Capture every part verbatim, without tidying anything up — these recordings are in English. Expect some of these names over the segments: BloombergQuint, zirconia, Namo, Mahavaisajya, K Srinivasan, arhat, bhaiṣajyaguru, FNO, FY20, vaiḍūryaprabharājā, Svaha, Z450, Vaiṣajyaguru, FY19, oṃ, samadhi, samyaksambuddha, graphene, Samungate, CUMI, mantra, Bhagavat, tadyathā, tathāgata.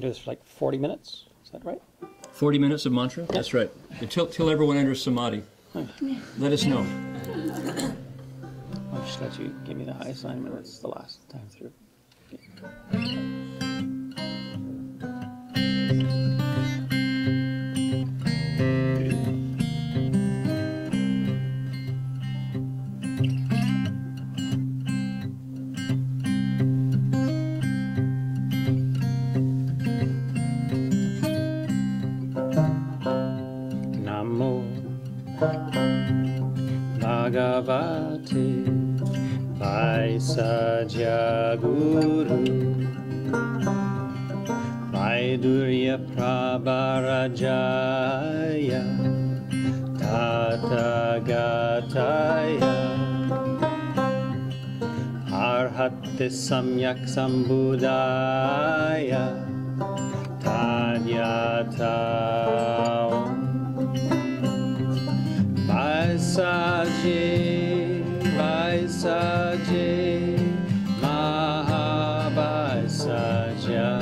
can do this for like forty minutes. Is that right? forty minutes of mantra? Yep. That's right. Until, till everyone enters samadhi. Huh. Let us know. I'll just let you give me the high sign, but that's the last time through. Okay. Bhagavate bhaiṣajyaguru vaiḍūryaprabharājā tathāgataya arhat samyaksambuddhaya tadyathā Vaiṣajye, Vaiṣajye, Mahavaisajya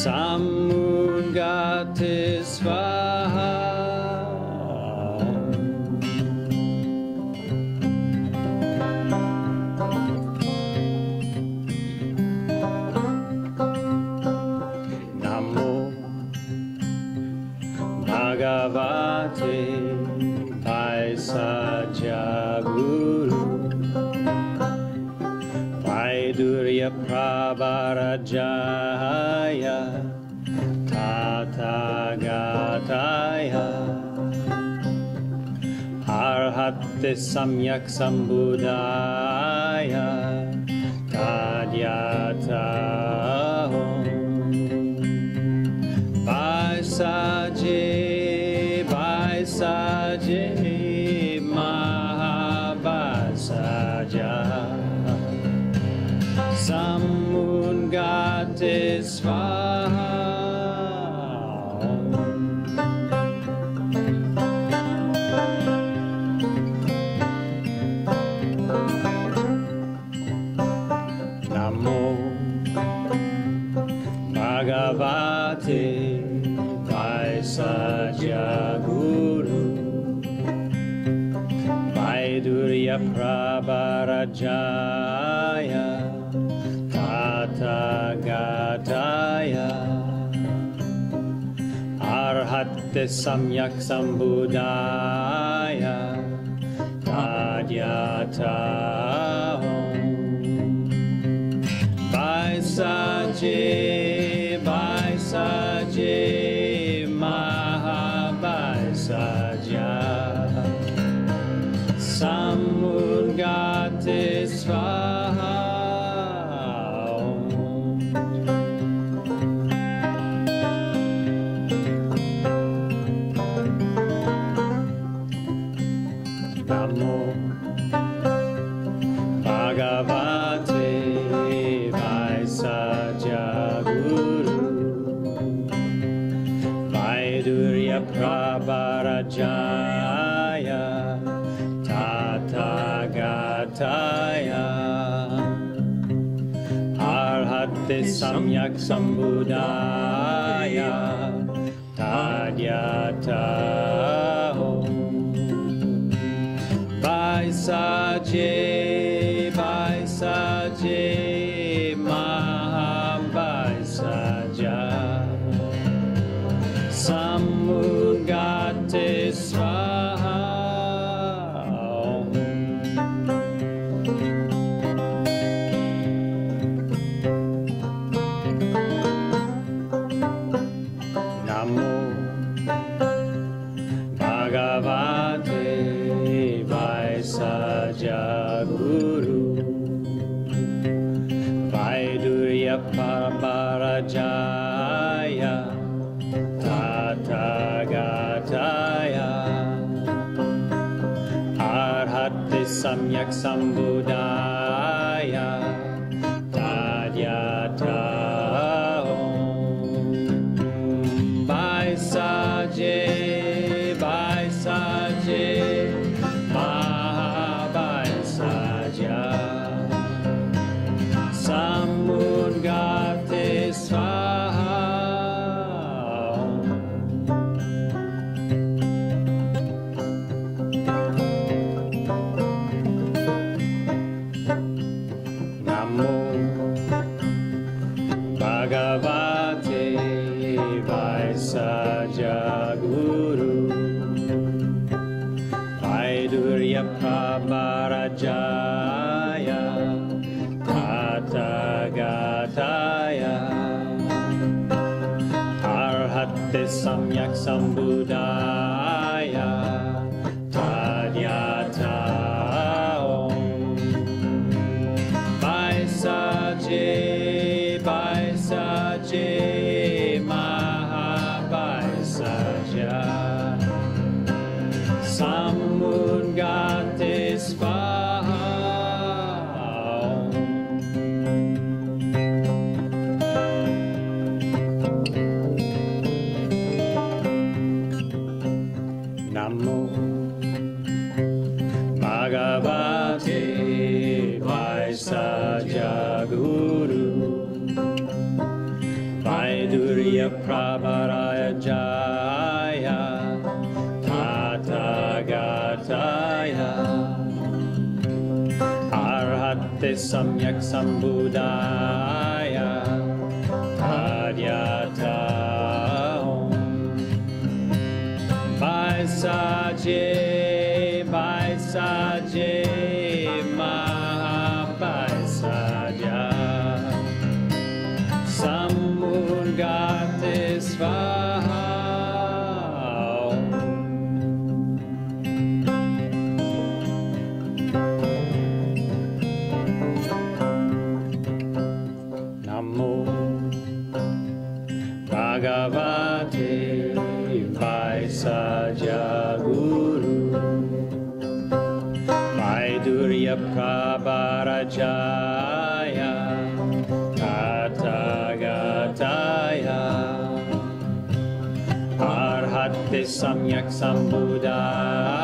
Samungate Svaha Namo Bhagavate Vaiṣajyaguru vaiḍūryaprabharājā tathāgataya arhat samyaksambuddhaya tadyathā Vaiṣajye, Vaiṣajye Samungate Svaha Namo Bhagavate Vaiṣajyaguru vaiḍūryaprabharājā Tathāgataya arhat samyaksambuddhaya tadyathā Vaiṣajye, Vaiṣajye Mahavaisajya Samungate Svaha Bhagavate Vaiṣajyaguru vaiḍūryaprabharājā tathāgataya arhat samyaksambuddhaya tadyathā Vaiṣajye, Vaiṣajye, Mahavaisajya Samungate Svaha Namo Bhagavate Vaiṣajyaguru vaiḍūryaprabharājā tathāgataya arhat samyaksambuddhaya tadyathā Vaiṣajye, Vaiṣajye Samungate vaiḍūryaprabharājā tathāgataya arhat samyaksambuddhaya tadyathā oṃ bhaiṣajyaguru bhaiṣajyaguru Samungate Svaha Namo Bhagavate Bhaiṣajyaguru Vaiḍūryaprabharājā arhat samyaksambuddhaya tadyathā oṃ bhaiṣajyaguru bhaiṣajyaguru mahābhaiṣajyaguru samyaksambuddhate svaha Namo Bhagavate Vaiṣajyaguru Vaiḍūryaprabharājā tathāgataya arhat samyaksambuddha